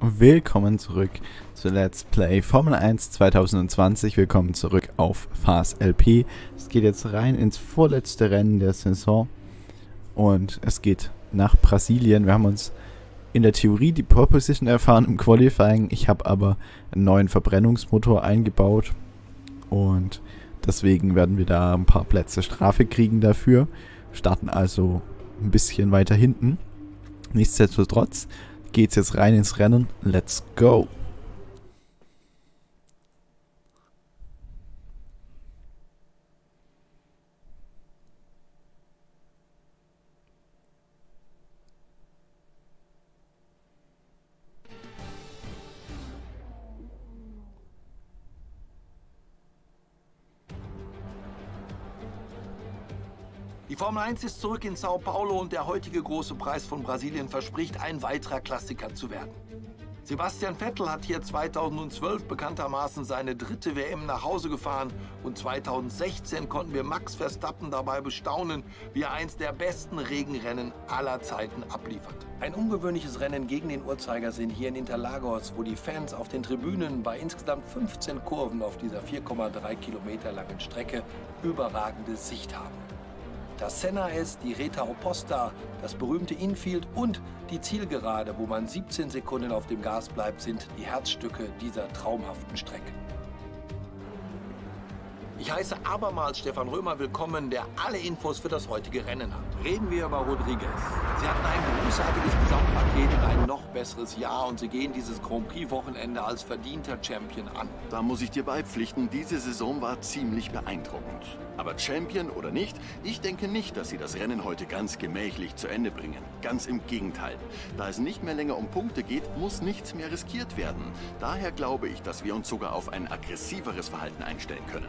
Willkommen zurück zu Let's Play Formel 1 2020. Willkommen zurück auf VasLP. Es geht jetzt rein ins vorletzte Rennen der Saison und es geht nach Brasilien. Wir haben uns in der Theorie die Pole Position erfahren im Qualifying. Ich habe aber einen neuen Verbrennungsmotor eingebaut und deswegen werden wir da ein paar Plätze Strafe kriegen dafür. Starten also ein bisschen weiter hinten. Nichtsdestotrotz geht's jetzt rein ins Rennen. Let's go! Die Formel 1 ist zurück in Sao Paulo und der heutige große Preis von Brasilien verspricht, ein weiterer Klassiker zu werden. Sebastian Vettel hat hier 2012 bekanntermaßen seine dritte WM nach Hause gefahren und 2016 konnten wir Max Verstappen dabei bestaunen, wie er eins der besten Regenrennen aller Zeiten ablieferte. Ein ungewöhnliches Rennen gegen den Uhrzeigersinn hier in Interlagos, wo die Fans auf den Tribünen bei insgesamt 15 Kurven auf dieser 4,3 Kilometer langen Strecke überragende Sicht haben. Das Senna S, die Reta Oposta, das berühmte Infield und die Zielgerade, wo man 17 Sekunden auf dem Gas bleibt, sind die Herzstücke dieser traumhaften Strecke. Ich heiße abermals Stefan Römer willkommen, der alle Infos für das heutige Rennen hat. Reden wir über Rodriguez. Sie hatten ein großartiges Gesamtpaket und ein noch besseres Jahr und sie gehen dieses Grand Prix-Wochenende als verdienter Champion an. Da muss ich dir beipflichten, diese Saison war ziemlich beeindruckend. Aber Champion oder nicht, ich denke nicht, dass sie das Rennen heute ganz gemächlich zu Ende bringen. Ganz im Gegenteil. Da es nicht mehr länger um Punkte geht, muss nichts mehr riskiert werden. Daher glaube ich, dass wir uns sogar auf ein aggressiveres Verhalten einstellen können.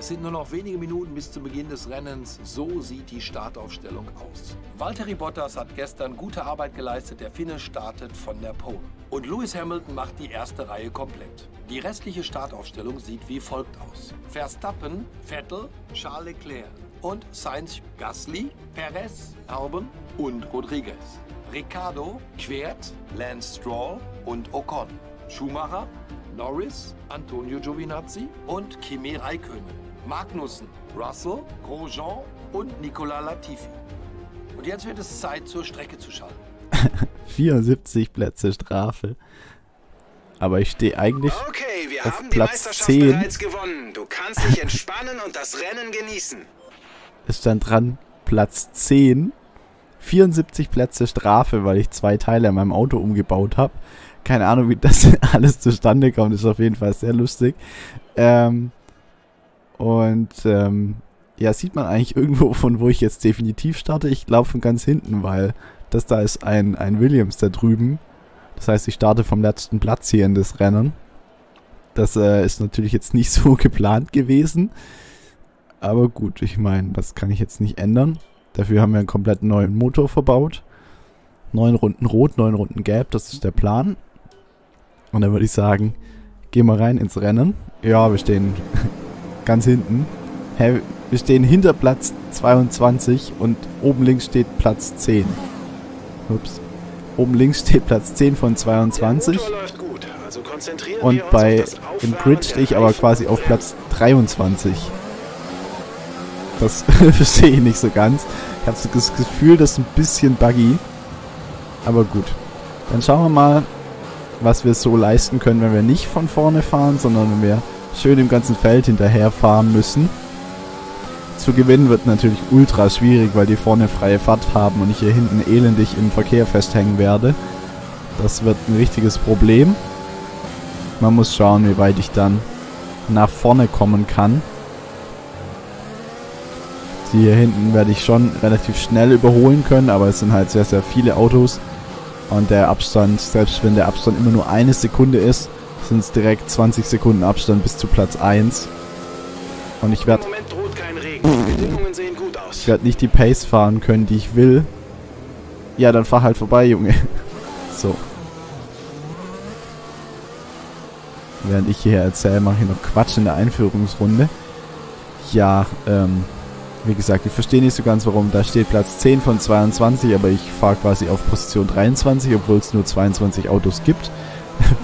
Es sind nur noch wenige Minuten bis zum Beginn des Rennens, so sieht die Startaufstellung aus. Valtteri Bottas hat gestern gute Arbeit geleistet, der Finne startet von der Pole. Und Lewis Hamilton macht die erste Reihe komplett. Die restliche Startaufstellung sieht wie folgt aus. Verstappen, Vettel, Charles Leclerc und Sainz, Gasly, Perez, Albon und Rodriguez. Ricciardo, Quert, Lance Stroll und Ocon. Schumacher, Norris, Antonio Giovinazzi und Kimi Raikkonen. Magnussen, Russell, Grosjean und Nicolas Latifi. Und jetzt wird es Zeit, zur Strecke zu schalten. 74 Plätze Strafe. Aber ich stehe eigentlich okay, wir auf haben Platz die 10. Bereits gewonnen. Du kannst dich entspannen und das Rennen genießen. Es stand dran, Platz 10. 74 Plätze Strafe, weil ich zwei Teile an meinem Auto umgebaut habe. Keine Ahnung, wie das alles zustande kommt. Ist auf jeden Fall sehr lustig. Ja, sieht man eigentlich irgendwo, von wo ich jetzt definitiv starte? Ich glaube von ganz hinten, weil das da ist ein Williams da drüben. Das heißt, ich starte vom letzten Platz hier in das Rennen. Das ist natürlich jetzt nicht so geplant gewesen. Aber gut, ich meine, das kann ich jetzt nicht ändern. Dafür haben wir einen komplett neuen Motor verbaut. 9 Runden rot, 9 Runden gelb, das ist der Plan. Und dann würde ich sagen, gehen wir rein ins Rennen. Ja, wir stehen ganz hinten. Hä, wir stehen hinter Platz 22 und oben links steht Platz 10. Ups. Oben links steht Platz 10 von 22. Und im Grid stehe ich aber quasi auf Platz 23. Das verstehe ich nicht so ganz. Ich habe das Gefühl, das ist ein bisschen buggy. Aber gut. Dann schauen wir mal, was wir so leisten können, wenn wir nicht von vorne fahren, sondern wenn wir schön im ganzen Feld hinterherfahren müssen. Zu gewinnen wird natürlich ultra schwierig, weil die vorne freie Fahrt haben und ich hier hinten elendig im Verkehr festhängen werde. Das wird ein richtiges Problem. Man muss schauen, wie weit ich dann nach vorne kommen kann. Die hier hinten werde ich schon relativ schnell überholen können, aber es sind halt sehr, sehr viele Autos. Und der Abstand, selbst wenn der Abstand immer nur eine Sekunde ist, sind es direkt 20 Sekunden Abstand bis zu Platz 1. Und ich werde nicht die Pace fahren können, die ich will. Ja, dann fahr halt vorbei, Junge. So. Während ich hier erzähle, mache ich noch Quatsch in der Einführungsrunde. Ja, Wie gesagt, ich verstehe nicht so ganz warum, da steht Platz 10 von 22, aber ich fahre quasi auf Position 23, obwohl es nur 22 Autos gibt.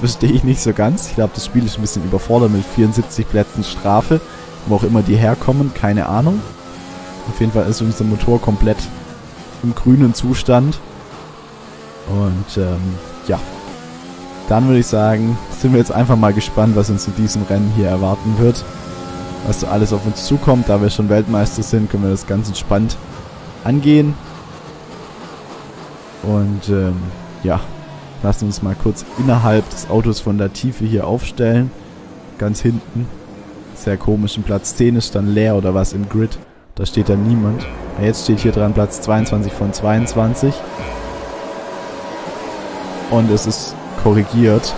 Verstehe ich nicht so ganz. Ich glaube, das Spiel ist ein bisschen überfordert mit 74 Plätzen Strafe, wo auch immer die herkommen, keine Ahnung. Auf jeden Fall ist unser Motor komplett im grünen Zustand. Und ja, dann würde ich sagen, sind wir jetzt einfach mal gespannt, was uns in diesem Rennen hier erwarten wird. Was so alles auf uns zukommt, da wir schon Weltmeister sind, können wir das ganz entspannt angehen. Und ja, lassen uns mal kurz innerhalb des Autos von Latifi hier aufstellen. Ganz hinten. Sehr komisch, im Platz 10 ist dann leer oder was im Grid. Da steht dann niemand. Ja, jetzt steht hier dran Platz 22 von 22. Und es ist korrigiert.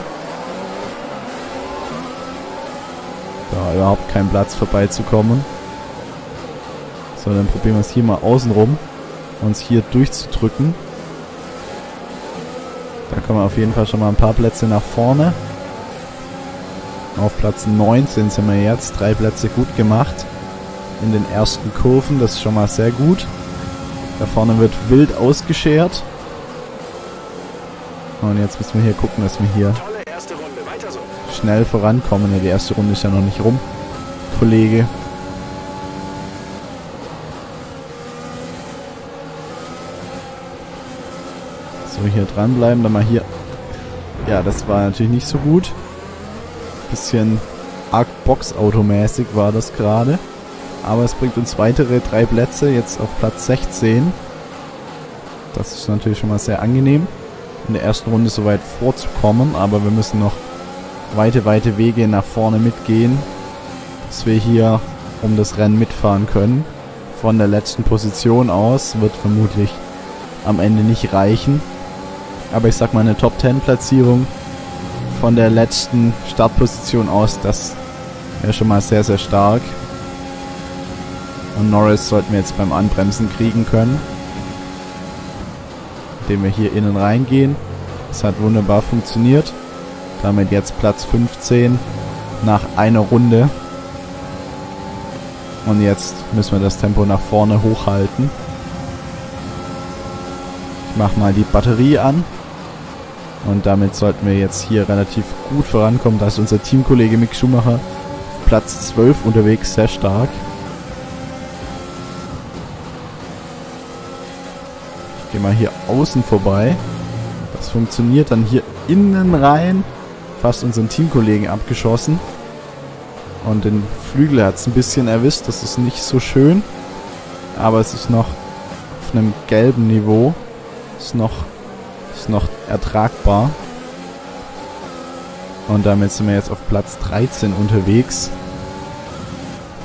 Da überhaupt keinen Platz vorbeizukommen. So, dann probieren wir es hier mal außenrum, uns hier durchzudrücken. Da kommen wir auf jeden Fall schon mal ein paar Plätze nach vorne. Auf Platz 19 sind wir jetzt, 3 Plätze gut gemacht. In den ersten Kurven, das ist schon mal sehr gut. Da vorne wird wild ausgeschert. Und jetzt müssen wir hier gucken, dass wir hier schnell vorankommen. Ja, die erste Runde ist ja noch nicht rum, Kollege. So, hier dranbleiben, dann mal hier. Ja, das war natürlich nicht so gut. Bisschen arg Boxautomäßig war das gerade. Aber es bringt uns weitere 3 Plätze, jetzt auf Platz 16. Das ist natürlich schon mal sehr angenehm, in der ersten Runde so weit vorzukommen, aber wir müssen noch weite Wege nach vorne mitgehen, dass wir hier um das Rennen mitfahren können. Von der letzten Position aus wird vermutlich am Ende nicht reichen, aber ich sag mal, eine Top-10-Platzierung von der letzten Startposition aus, das wäre schon mal sehr, sehr stark. Und Norris sollten wir jetzt beim Anbremsen kriegen können, indem wir hier innen reingehen. Das hat wunderbar funktioniert. Damit jetzt Platz 15 nach einer Runde. Und jetzt müssen wir das Tempo nach vorne hochhalten. Ich mache mal die Batterie an. Und damit sollten wir jetzt hier relativ gut vorankommen. Da ist unser Teamkollege Mick Schumacher auf Platz 12 unterwegs, sehr stark. Ich gehe mal hier außen vorbei. Das funktioniert, dann hier innen rein. Fast unseren Teamkollegen abgeschossen. Und den Flügel hat es ein bisschen erwischt. Das ist nicht so schön. Aber es ist noch auf einem gelben Niveau. Ist noch ertragbar. Und damit sind wir jetzt auf Platz 13 unterwegs.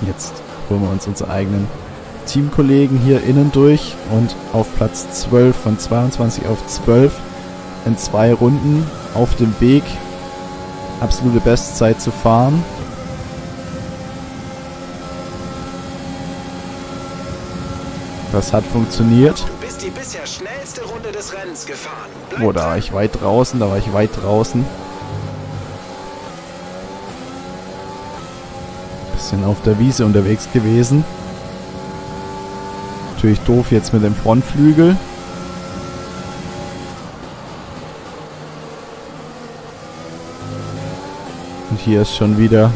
Jetzt holen wir uns unsere eigenen Teamkollegen hier innen durch. Und auf Platz 12 von 22 auf 12 in 2 Runden auf dem Weg, absolute Bestzeit zu fahren. Das hat funktioniert. Du bist die bisher schnellste Runde des Rennens gefahren. Oh, da war ich weit draußen, Bisschen auf der Wiese unterwegs gewesen. Natürlich doof jetzt mit dem Frontflügel. Und hier ist schon wieder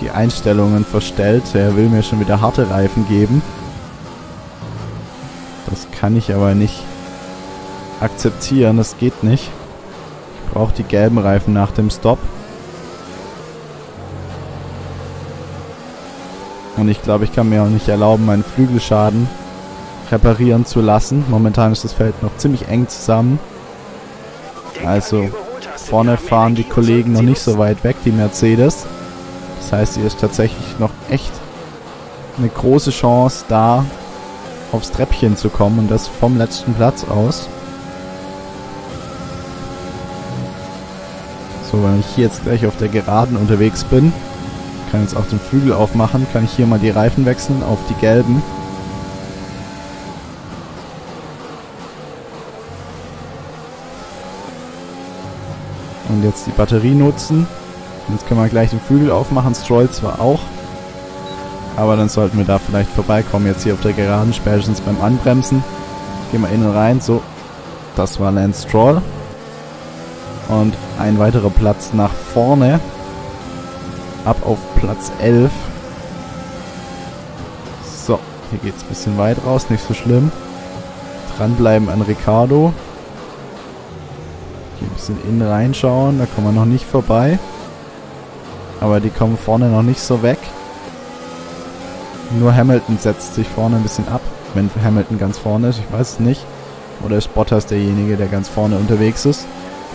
die Einstellungen verstellt. Er will mir schon wieder harte Reifen geben. Das kann ich aber nicht akzeptieren. Das geht nicht. Ich brauche die gelben Reifen nach dem Stopp. Und ich glaube, ich kann mir auch nicht erlauben, meinen Flügelschaden reparieren zu lassen. Momentan ist das Feld noch ziemlich eng zusammen. Also vorne fahren die Kollegen noch nicht so weit weg, die Mercedes. Das heißt, hier ist tatsächlich noch echt eine große Chance, da aufs Treppchen zu kommen. Und das vom letzten Platz aus. So, wenn ich hier jetzt gleich auf der Geraden unterwegs bin, kann jetzt auch den Flügel aufmachen, kann ich hier mal die Reifen wechseln auf die gelben. Und jetzt die Batterie nutzen. Jetzt können wir gleich den Flügel aufmachen. Stroll zwar auch. aber dann sollten wir da vielleicht vorbeikommen, jetzt hier auf der Geraden, spätestens beim Anbremsen. Gehen wir innen rein, so, das war Lance Stroll. Und ein weiterer Platz nach vorne, ab auf Platz 11. So, hier geht es ein bisschen weit raus, nicht so schlimm. Dranbleiben an Ricciardo. Hier ein bisschen innen reinschauen, da kommen wir noch nicht vorbei. Aber die kommen vorne noch nicht so weg. Nur Hamilton setzt sich vorne ein bisschen ab, wenn Hamilton ganz vorne ist, ich weiß es nicht. Oder ist Bottas derjenige, der ganz vorne unterwegs ist.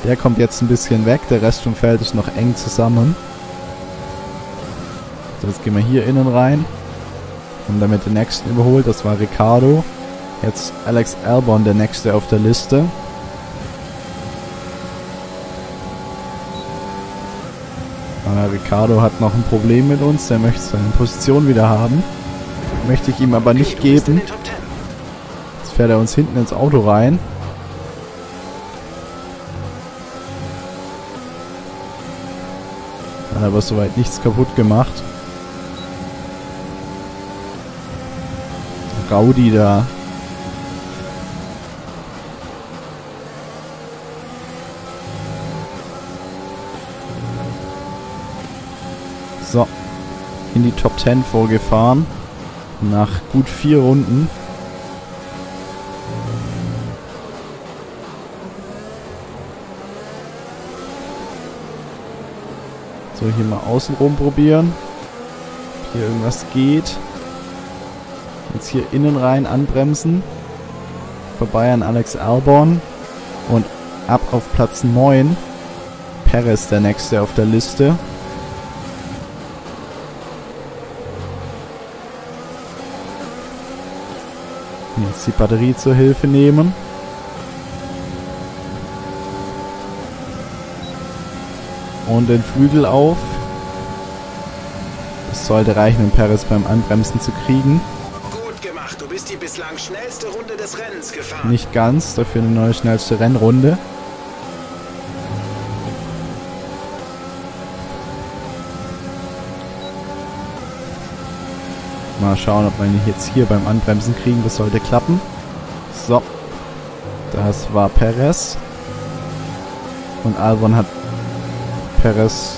Der kommt jetzt ein bisschen weg, der Rest vom Feld ist noch eng zusammen. So, jetzt gehen wir hier innen rein. Und damit den nächsten überholt, das war Ricciardo. Jetzt Alex Albon, der nächste auf der Liste. Ricciardo hat noch ein Problem mit uns, der möchte seine Position wieder haben. Möchte ich ihm aber nicht geben. Jetzt fährt er uns hinten ins Auto rein. Hat aber soweit nichts kaputt gemacht. Raudi da. So, in die Top 10 vorgefahren, nach gut 4 Runden. So, hier mal außenrum probieren, ob hier irgendwas geht. Jetzt hier innen rein anbremsen, vorbei an Alex Albon und ab auf Platz 9. Perez der nächste auf der Liste. Jetzt die Batterie zur Hilfe nehmen. Und den Flügel auf. Es sollte reichen, um Perez beim Anbremsen zu kriegen. Gut gemacht, du bist die bislang schnellste Runde des Rennens gefahren. Nicht ganz, dafür eine neue schnellste Rennrunde. Mal schauen, ob wir ihn jetzt hier beim Anbremsen kriegen. Das sollte klappen. So. Das war Perez. Und Albon hat Perez...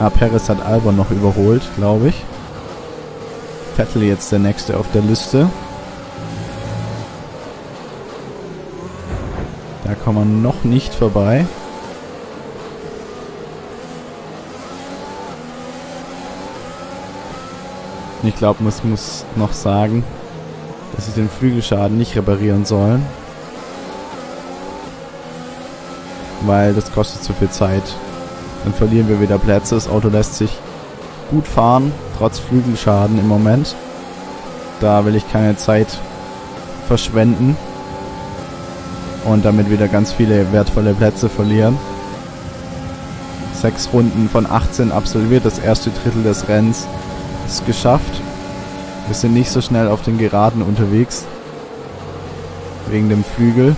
Ah, Perez hat Albon noch überholt, glaube ich. Vettel jetzt der nächste auf der Liste. Da kommen wir noch nicht vorbei. Ich glaube, man muss noch sagen, dass sie den Flügelschaden nicht reparieren sollen. Weil das kostet zu viel Zeit. Dann verlieren wir wieder Plätze. Das Auto lässt sich gut fahren, trotz Flügelschaden im Moment. Da will ich keine Zeit verschwenden. Und damit wieder ganz viele wertvolle Plätze verlieren. 6 Runden von 18 absolviert, das erste Drittel des Rennens. Es geschafft. Wir sind nicht so schnell auf den Geraden unterwegs. Wegen dem Flügel.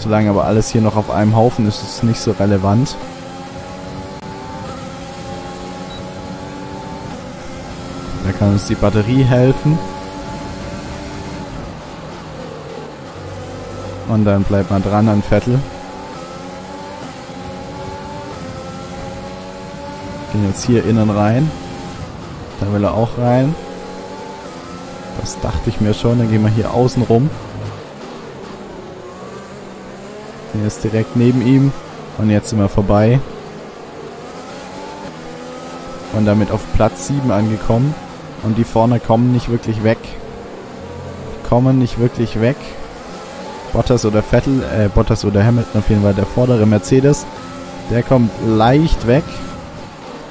Solange aber alles hier noch auf einem Haufen ist, ist es nicht so relevant. Da kann uns die Batterie helfen. Und dann bleibt man dran an Vettel. Gehen jetzt hier innen rein. Da will er auch rein. Das dachte ich mir schon. Dann gehen wir hier außen rum. Der ist direkt neben ihm. Und jetzt sind wir vorbei. Und damit auf Platz 7 angekommen. Und die vorne kommen nicht wirklich weg. Bottas oder Vettel, Bottas oder Hamilton auf jeden Fall, der vordere Mercedes. Der kommt leicht weg.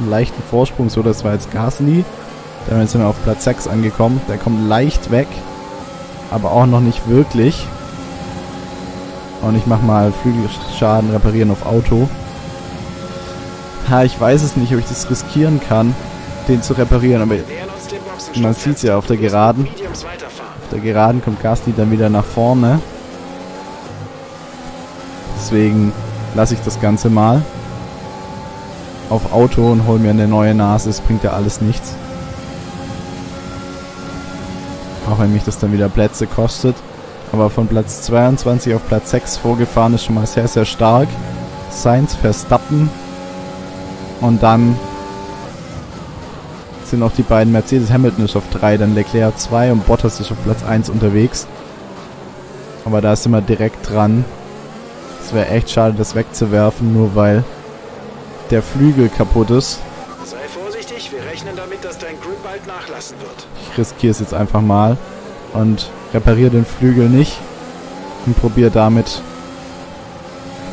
Einen leichten Vorsprung, so das war jetzt Gasly. Damit sind wir auf Platz 6 angekommen. Der kommt leicht weg, aber auch noch nicht wirklich. Und ich mache mal Flügelschaden reparieren auf Auto. Ha, ich weiß es nicht, ob ich das riskieren kann, den zu reparieren. Aber man sieht es ja auf der Geraden. Auf der Geraden kommt Gasly dann wieder nach vorne. Deswegen lasse ich das Ganze mal auf Auto und hol mir eine neue Nase. Es bringt ja alles nichts. auch wenn mich das dann wieder Plätze kostet. Aber von Platz 22 auf Platz 6 vorgefahren ist schon mal sehr, sehr stark. Sainz, Verstappen. Und dann sind auch die beiden Mercedes. Hamilton ist auf 3, dann Leclerc 2 und Bottas ist auf Platz 1 unterwegs. Aber da sind wir direkt dran. Es wäre echt schade, das wegzuwerfen, nur weil der Flügel kaputt ist. Sei vorsichtig, wir rechnen damit, dass dein Grip bald nachlassen wird. Ich riskiere es jetzt einfach mal und repariere den Flügel nicht und probiere damit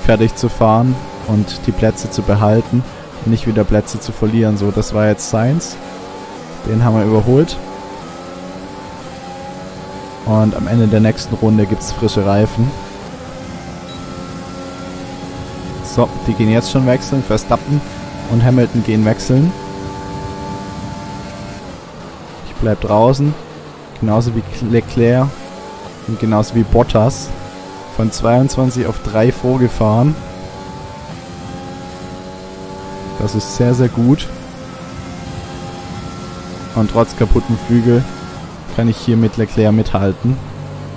fertig zu fahren und die Plätze zu behalten und nicht wieder Plätze zu verlieren. So, das war jetzt Sainz. Den haben wir überholt. Und am Ende der nächsten Runde gibt es frische Reifen. So, die gehen jetzt schon wechseln. Verstappen und Hamilton gehen wechseln. Ich bleibe draußen. Genauso wie Leclerc und genauso wie Bottas. Von 22 auf 3 vorgefahren. Das ist sehr, sehr gut. Und trotz kaputten Flügel kann ich hier mit Leclerc mithalten.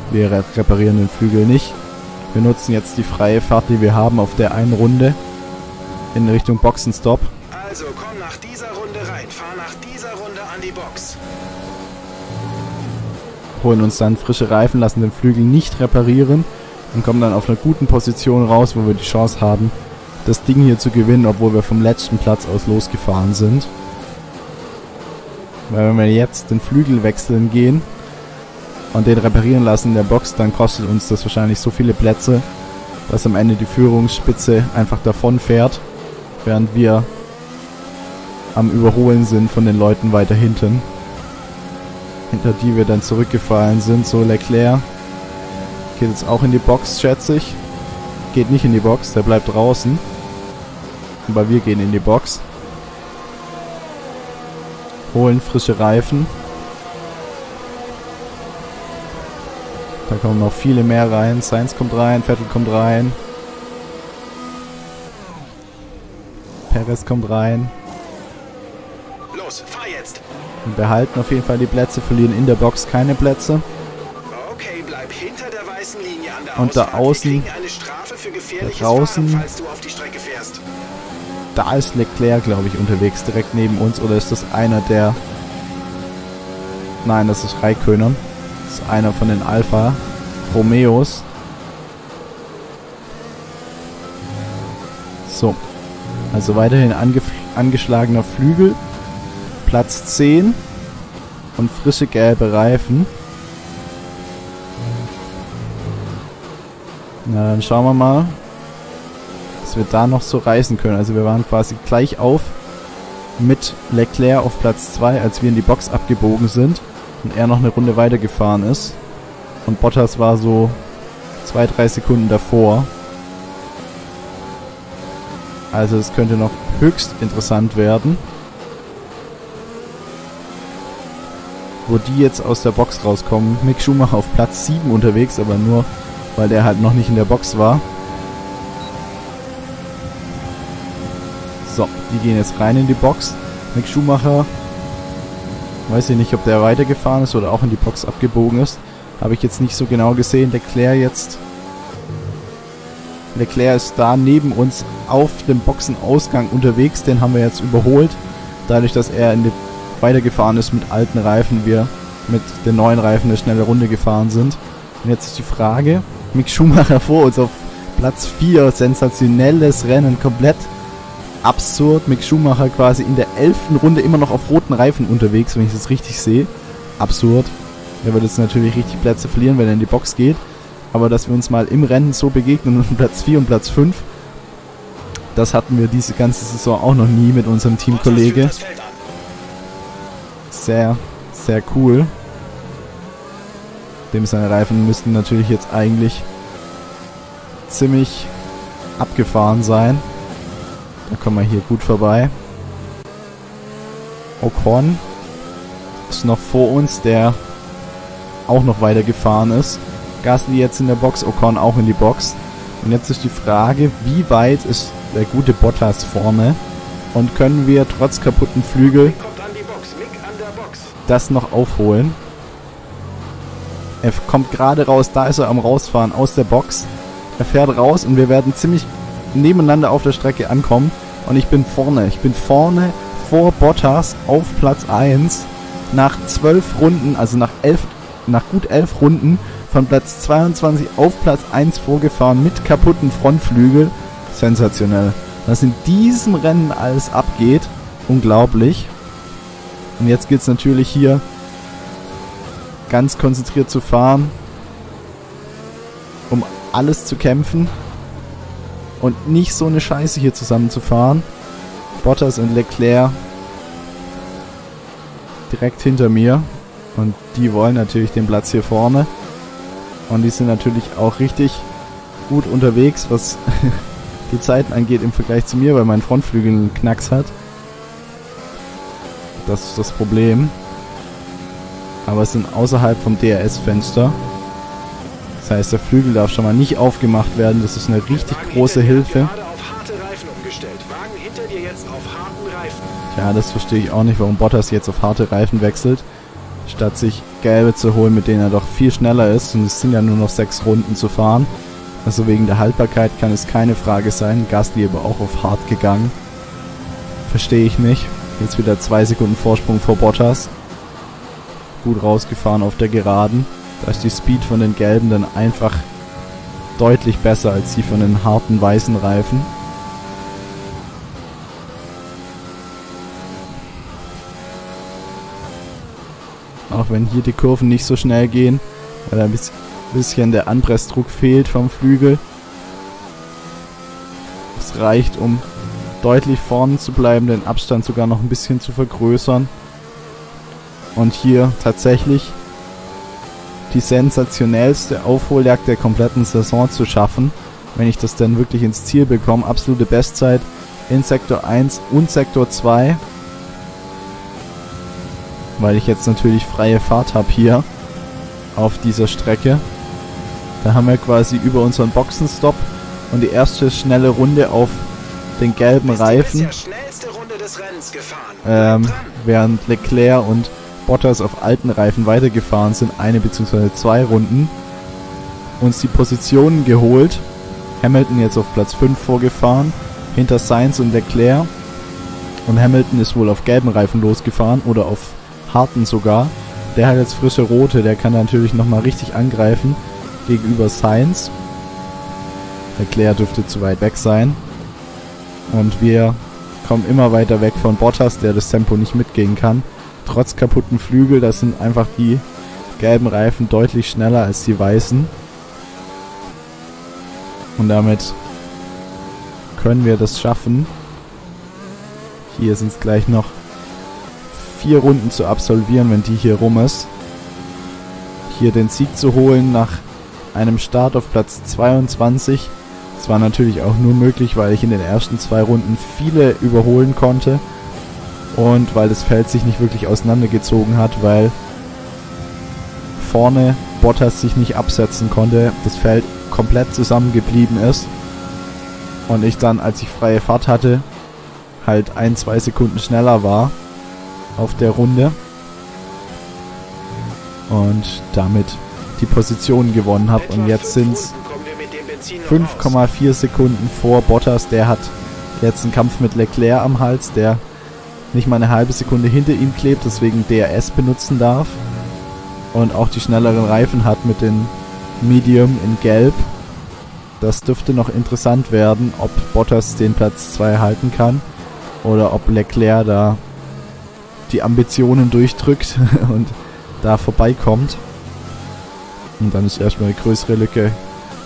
Wir reparieren den Flügel nicht. Wir nutzen jetzt die freie Fahrt, die wir haben auf der einen Runde in Richtung Boxenstopp. Also komm nach dieser Runde rein, fahr nach dieser Runde an die Box. Holen uns dann frische Reifen, lassen den Flügel nicht reparieren und kommen dann auf einer guten Position raus, wo wir die Chance haben, das Ding hier zu gewinnen, obwohl wir vom letzten Platz aus losgefahren sind. Weil wenn wir jetzt den Flügel wechseln gehen und den reparieren lassen in der Box, dann kostet uns das wahrscheinlich so viele Plätze, dass am Ende die Führungsspitze einfach davon fährt, während wir am Überholen sind von den Leuten weiter hinten, hinter die wir dann zurückgefallen sind. So, Leclerc geht jetzt auch in die Box, schätze ich. Geht nicht in die Box, der bleibt draußen. Aber wir gehen in die Box. Holen frische Reifen. Da kommen noch viele mehr rein. Sainz kommt rein, Vettel kommt rein. Perez kommt rein. Los, fahr jetzt. Und behalten auf jeden Fall die Plätze, verlieren in der Box keine Plätze. Okay, bleib hinter der weißen Linie an der Außenlinie. Und da außen, falls du auf die Strecke fährst. Da ist Leclerc, glaube ich, unterwegs, direkt neben uns. Oder ist das einer der... Nein, das ist Raikkonen. Das ist einer von den Alfa Romeos. So. Also weiterhin angeschlagener Flügel. Platz 10. Und frische gelbe Reifen. Na, dann schauen wir mal, dass wir da noch so reißen können. Also wir waren quasi gleich auf mit Leclerc auf Platz 2, als wir in die Box abgebogen sind und er noch eine Runde weitergefahren ist. Und Bottas war so 2-3 Sekunden davor. Also es könnte noch höchst interessant werden, wo die jetzt aus der Box rauskommen. Mick Schumacher auf Platz 7 unterwegs, aber nur weil der halt noch nicht in der Box war. So, die gehen jetzt rein in die Box. Mick Schumacher, weiß ich nicht, ob der weitergefahren ist oder auch in die Box abgebogen ist. Habe ich jetzt nicht so genau gesehen. Leclerc jetzt. Leclerc ist da neben uns auf dem Boxenausgang unterwegs. Den haben wir jetzt überholt. Dadurch, dass er weitergefahren ist mit alten Reifen, wir mit den neuen Reifen eine schnelle Runde gefahren sind. Und jetzt ist die Frage, Mick Schumacher vor uns auf Platz 4, sensationelles Rennen, komplett absurd. Mick Schumacher quasi in der 11. Runde immer noch auf roten Reifen unterwegs, wenn ich das richtig sehe. Absurd. Er wird jetzt natürlich richtig Plätze verlieren, wenn er in die Box geht. Aber dass wir uns mal im Rennen so begegnen, und Platz 4 und Platz 5, das hatten wir diese ganze Saison auch noch nie mit unserem Teamkollege. Sehr, sehr cool. Dem seine Reifen müssten natürlich jetzt eigentlich ziemlich abgefahren sein. Da kommen wir hier gut vorbei. Ocon ist noch vor uns, der auch noch weiter gefahren ist. Gasly jetzt in der Box, Ocon auch in die Box. Und jetzt ist die Frage, wie weit ist der gute Bottas vorne? Und können wir trotz kaputten Flügel das noch aufholen? Er kommt gerade raus, da ist er am Rausfahren aus der Box. Er fährt raus und wir werden ziemlich nebeneinander auf der Strecke ankommen. Und ich bin vorne. Ich bin vorne vor Bottas auf Platz 1. Nach 12 Runden, also nach gut 11 Runden, von Platz 22 auf Platz 1 vorgefahren mit kaputten Frontflügel. Sensationell. Was in diesem Rennen alles abgeht, unglaublich. Und jetzt geht es natürlich hier ganz konzentriert zu fahren, um alles zu kämpfen und nicht so eine Scheiße hier zusammenzufahren. Bottas und Leclerc direkt hinter mir und die wollen natürlich den Platz hier vorne und die sind natürlich auch richtig gut unterwegs, was die Zeiten angeht im Vergleich zu mir, weil mein Frontflügel einen Knacks hat. Das ist das Problem. Aber es sind außerhalb vom DRS-Fenster. Das heißt, der Flügel darf schon mal nicht aufgemacht werden. Das ist eine richtig große Hilfe. Ja, das verstehe ich auch nicht, warum Bottas jetzt auf harte Reifen wechselt, statt sich gelbe zu holen, mit denen er doch viel schneller ist. Und es sind ja nur noch 6 Runden zu fahren. Also wegen der Haltbarkeit kann es keine Frage sein. Gasly aber auch auf hart gegangen. Verstehe ich nicht. Jetzt wieder 2 Sekunden Vorsprung vor Bottas. Gut rausgefahren auf der Geraden. Da ist die Speed von den Gelben dann einfach deutlich besser als die von den harten weißen Reifen. Auch wenn hier die Kurven nicht so schnell gehen, weil ein bisschen der Anpressdruck fehlt vom Flügel. Es reicht, um deutlich vorne zu bleiben, den Abstand sogar noch ein bisschen zu vergrößern. Und hier tatsächlich die sensationellste Aufholjagd der kompletten Saison zu schaffen, wenn ich das dann wirklich ins Ziel bekomme. Absolute Bestzeit in Sektor 1 und Sektor 2. Weil ich jetzt natürlich freie Fahrt habe hier auf dieser Strecke. Da haben wir quasi über unseren Boxenstopp und die erste schnelle Runde auf den gelben Reifen. Während Leclerc und Bottas auf alten Reifen weitergefahren sind, eine bzw. 2 Runden, uns die Positionen geholt. Hamilton jetzt auf Platz 5 vorgefahren, hinter Sainz und Leclerc. Und Hamilton ist wohl auf gelben Reifen losgefahren oder auf harten sogar. Der hat jetzt frische rote, der kann natürlich nochmal richtig angreifen gegenüber Sainz. Leclerc dürfte zu weit weg sein. Und wir kommen immer weiter weg von Bottas, der das Tempo nicht mitgehen kann. Trotz kaputten Flügel, das sind einfach die gelben Reifen deutlich schneller als die weißen. Und damit können wir das schaffen. Hier sind es gleich noch 4 Runden zu absolvieren, wenn die hier rum ist. Hier den Sieg zu holen nach einem Start auf Platz 22. Das war natürlich auch nur möglich, weil ich in den ersten 2 Runden viele überholen konnte. Und weil das Feld sich nicht wirklich auseinandergezogen hat, weil vorne Bottas sich nicht absetzen konnte, das Feld komplett zusammengeblieben ist. Und ich dann, als ich freie Fahrt hatte, halt 1-2 Sekunden schneller war auf der Runde. Und damit die Position gewonnen habe. Und jetzt sind es 5,4 Sekunden vor Bottas. Der hat jetzt einen Kampf mit Leclerc am Hals, der nicht mal eine halbe Sekunde hinter ihm klebt, deswegen DRS benutzen darf und auch die schnelleren Reifen hat mit den Medium in Gelb. Das dürfte noch interessant werden, ob Bottas den Platz 2 halten kann oder ob Leclerc da die Ambitionen durchdrückt und da vorbeikommt. Und dann ist erstmal eine größere Lücke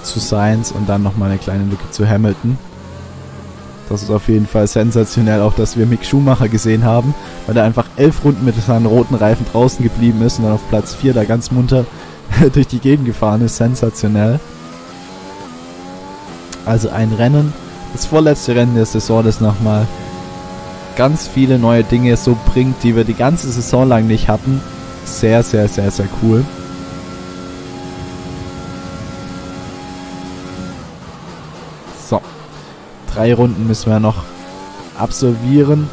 zu Sainz und dann nochmal eine kleine Lücke zu Hamilton. Das ist auf jeden Fall sensationell, auch dass wir Mick Schumacher gesehen haben, weil er einfach 11 Runden mit seinen roten Reifen draußen geblieben ist und dann auf Platz 4 da ganz munter durch die Gegend gefahren ist. Sensationell. Also ein Rennen, das vorletzte Rennen der Saison, das nochmal ganz viele neue Dinge so bringt, die wir die ganze Saison lang nicht hatten. Sehr, sehr, sehr, sehr cool. So. 3 Runden müssen wir noch absolvieren,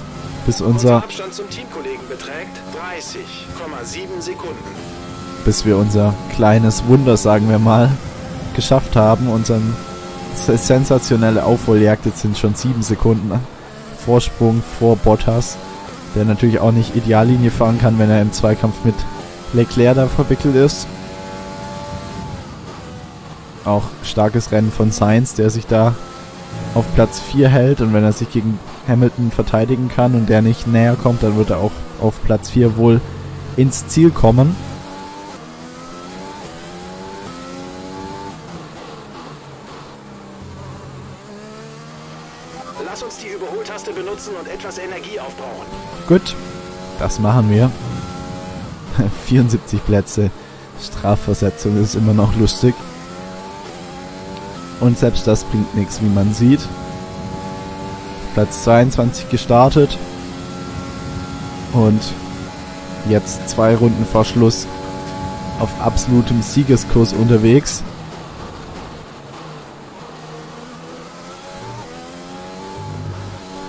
bis unser Abstand zum Teamkollegen beträgt 30,7 Sekunden. bis wir unser kleines Wunder, sagen wir mal, geschafft haben. Unseren sensationelle Aufholjagd, jetzt sind schon 7 Sekunden Vorsprung vor Bottas, der natürlich auch nicht Ideallinie fahren kann, wenn er im Zweikampf mit Leclerc da verwickelt ist. Auch starkes Rennen von Sainz, der sich da auf Platz 4 hält, und wenn er sich gegen Hamilton verteidigen kann und der nicht näher kommt, dann wird er auch auf Platz 4 wohl ins Ziel kommen. Lass uns die Überholtaste benutzen und etwas Energie aufbrauchen. Gut, das machen wir. 74 Plätze, Strafversetzung ist immer noch lustig. Und selbst das bringt nichts, wie man sieht. Platz 22 gestartet. Und jetzt 2 Runden vor Schluss auf absolutem Siegeskurs unterwegs.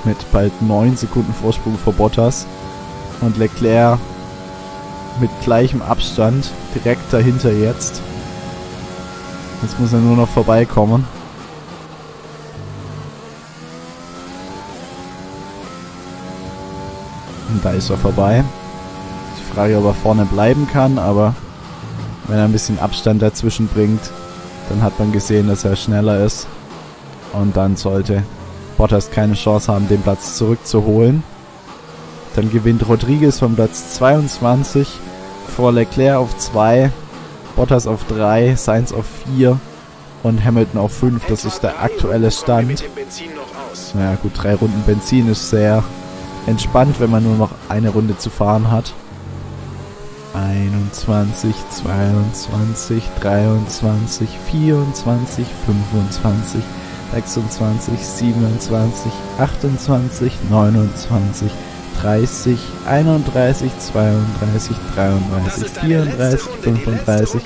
Mit bald 9 Sekunden Vorsprung vor Bottas. Und Leclerc mit gleichem Abstand direkt dahinter jetzt. Jetzt muss er nur noch vorbeikommen. Und da ist er vorbei. Die Frage, ob er vorne bleiben kann, aber wenn er ein bisschen Abstand dazwischen bringt, dann hat man gesehen, dass er schneller ist. Und dann sollte Bottas keine Chance haben, den Platz zurückzuholen. Dann gewinnt Rodriguez vom Platz 22 vor Leclerc auf 2. Bottas auf 3, Sainz auf 4 und Hamilton auf 5, das ist der aktuelle Stand. Naja gut, 3 Runden Benzin ist sehr entspannt, wenn man nur noch eine Runde zu fahren hat. 21, 22, 23, 24, 25, 26, 27, 28, 29, 30, 31, 32, 33, 34, 35.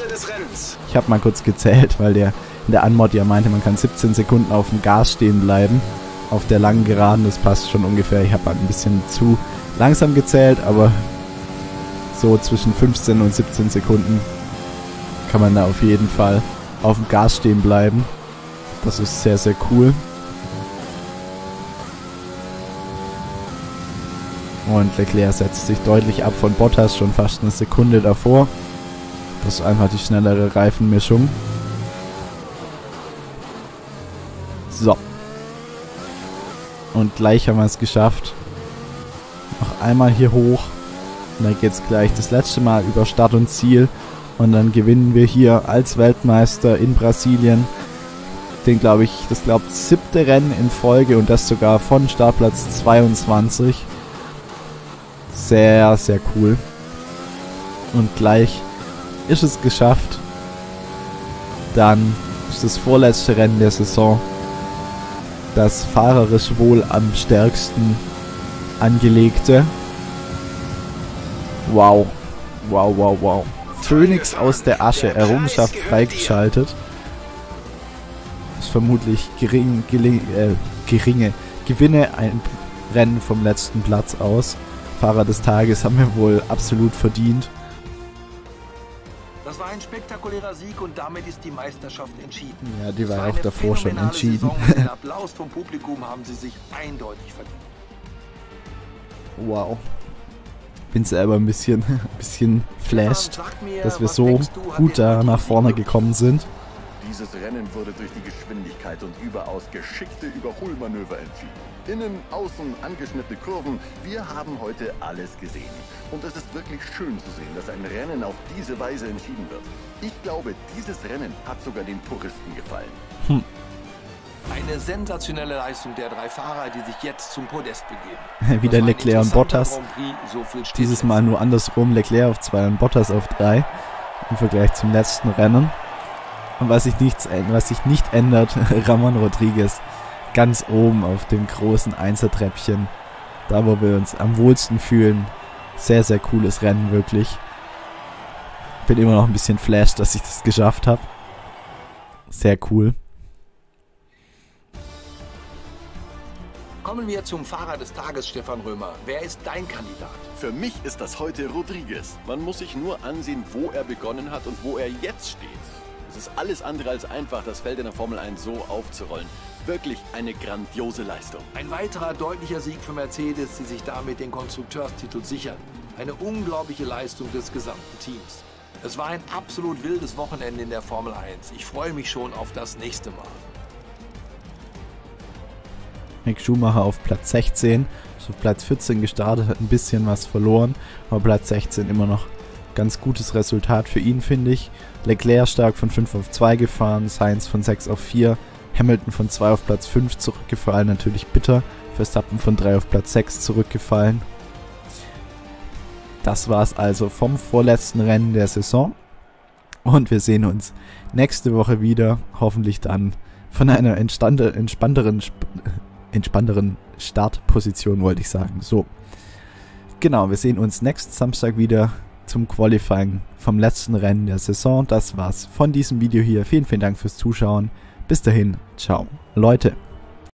Ich habe mal kurz gezählt, weil der in der Anmod ja meinte, man kann 17 Sekunden auf dem Gas stehen bleiben. Auf der langen Geraden, das passt schon ungefähr. Ich habe ein bisschen zu langsam gezählt, aber so zwischen 15 und 17 Sekunden kann man da auf jeden Fall auf dem Gas stehen bleiben. Das ist sehr, sehr cool. Und Leclerc setzt sich deutlich ab von Bottas, schon fast eine Sekunde davor. Das ist einfach die schnellere Reifenmischung. So. Und gleich haben wir es geschafft. Noch einmal hier hoch. Und dann geht es gleich das letzte Mal über Start und Ziel. Und dann gewinnen wir hier als Weltmeister in Brasilien den, glaube ich, das glaubt 7. Rennen in Folge, und das sogar von Startplatz 22. Sehr, sehr cool. Und gleich ist es geschafft. Dann ist das vorletzte Rennen der Saison das fahrerisch wohl am stärksten angelegte. Wow. Wow, wow, wow. Phönix aus der Asche, Errungenschaft freigeschaltet. Ist vermutlich geringe Gewinne ein Rennen vom letzten Platz aus. Fahrer des Tages haben wir wohl absolut verdient. Das war ein spektakulärer Sieg und damit ist die Meisterschaft entschieden. Ja, die war auch davor schon entschieden. Den Applaus vom Publikum haben sie sich eindeutig verdient. Wow. Bin selber ein bisschen flashed, dass wir so gut da nach vorne gekommen sind. Dieses Rennen wurde durch die Geschwindigkeit und überaus geschickte Überholmanöver entschieden. Innen, außen, angeschnittene Kurven, wir haben heute alles gesehen. Und es ist wirklich schön zu sehen, dass ein Rennen auf diese Weise entschieden wird. Ich glaube, dieses Rennen hat sogar den Puristen gefallen. Eine sensationelle Leistung der 3 Fahrer, die sich jetzt zum Podest begeben. Wieder Leclerc und Bottas. So dieses Mal nur andersrum, Leclerc auf 2 und Bottas auf 3 im Vergleich zum letzten Rennen. Und was sich nicht ändert, Ramon Rodriguez ganz oben auf dem großen 1er-Treppchen. Da, wo wir uns am wohlsten fühlen. Sehr, sehr cooles Rennen, wirklich. Bin immer noch ein bisschen flashed, dass ich das geschafft habe. Sehr cool. Kommen wir zum Fahrer des Tages, Stefan Römer. Wer ist dein Kandidat? Für mich ist das heute Rodriguez. Man muss sich nur ansehen, wo er begonnen hat und wo er jetzt steht. Es ist alles andere als einfach, das Feld in der Formel 1 so aufzurollen. Wirklich eine grandiose Leistung. Ein weiterer deutlicher Sieg für Mercedes, die sich damit den Konstrukteurstitel sichern. Eine unglaubliche Leistung des gesamten Teams. Es war ein absolut wildes Wochenende in der Formel 1. Ich freue mich schon auf das nächste Mal. Mick Schumacher auf Platz 16, ist auf Platz 14 gestartet, hat ein bisschen was verloren, aber Platz 16 immer noch ganz gutes Resultat für ihn, finde ich. Leclerc stark von 5 auf 2 gefahren, Sainz von 6 auf 4, Hamilton von 2 auf Platz 5 zurückgefallen, natürlich bitter, Verstappen von 3 auf Platz 6 zurückgefallen. Das war es also vom vorletzten Rennen der Saison und wir sehen uns nächste Woche wieder, hoffentlich dann von einer entspannteren Startposition, wollte ich sagen. So, genau, wir sehen uns nächsten Samstag wieder zum Qualifying vom letzten Rennen der Saison. Das war's von diesem Video hier. Vielen, vielen Dank fürs Zuschauen. Bis dahin, ciao, Leute.